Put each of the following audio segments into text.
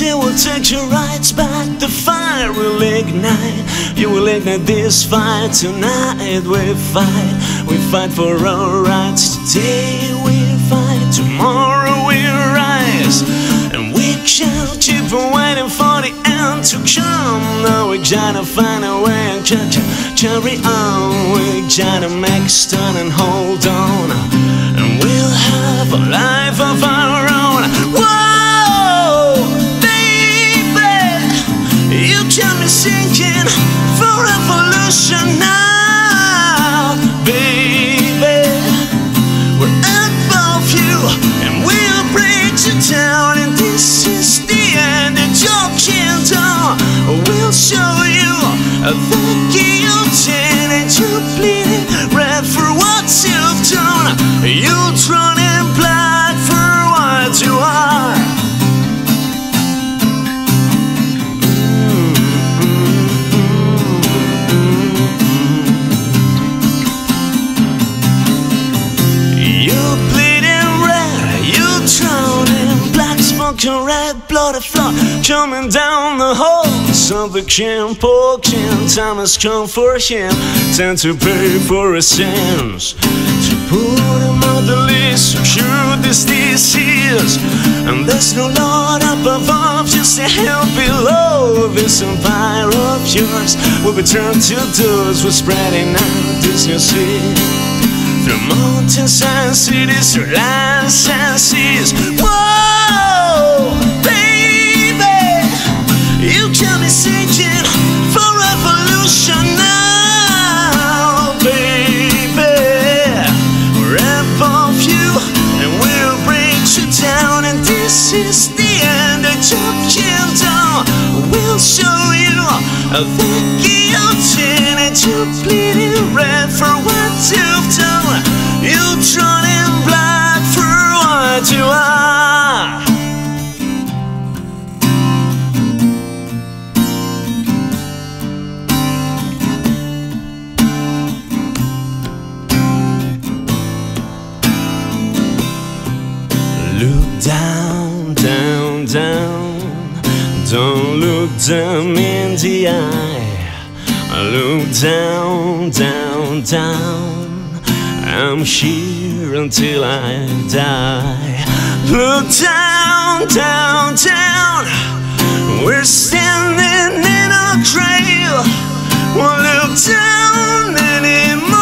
You will take your rights back. The fire will ignite. You will ignite this fire. Tonight we fight. We fight for our rights. Today we fight. Tomorrow we rise. And we shall keep waiting for the end to come. Now we gotta find a way and carry on. We gotta make a stand and hold on. And we'll have a life of our own. Whoa! Got me sinking for revolution now, baby. We're above you and we'll break you down. And this is the end of your kingdom. We'll show you a guillotine, and you bleed red for what you've done. You'll drown in blood for what you are. Red blood of flood coming down the halls of the camp. Oh, time has come for him. Time to pay for his sins. To put him on the list to cure this disease. And there's no Lord up above, just a hell below. This empire of yours will be turned to dust. We're spreading out this new seed through mountains and cities, through lands and seas. Whoa! You got me singing for revolution now, baby. We're above you and we'll bring you down. And this is the end of your kingdom. We'll show you the guillotine, and you're bleeding red for what you've done. You're drawn in blood for what you are. Look down, down, down. Don't look them in the eye. Look down, down, down. I'm here until I die. Look down, down, down. We're standing in a grave. Won't look down anymore.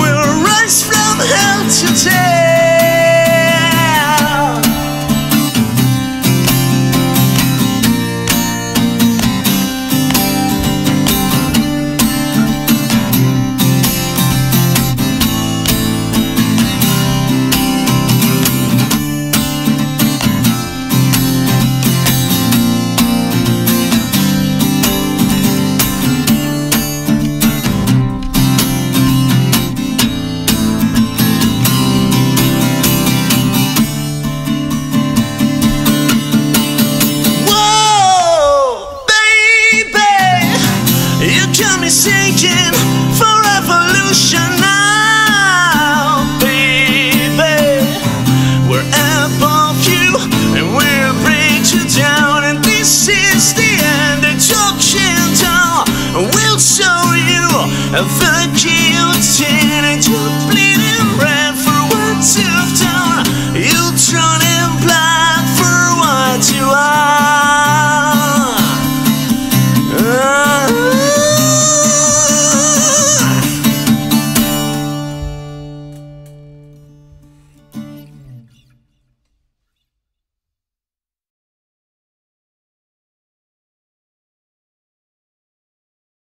We'll rise from hell today. The key.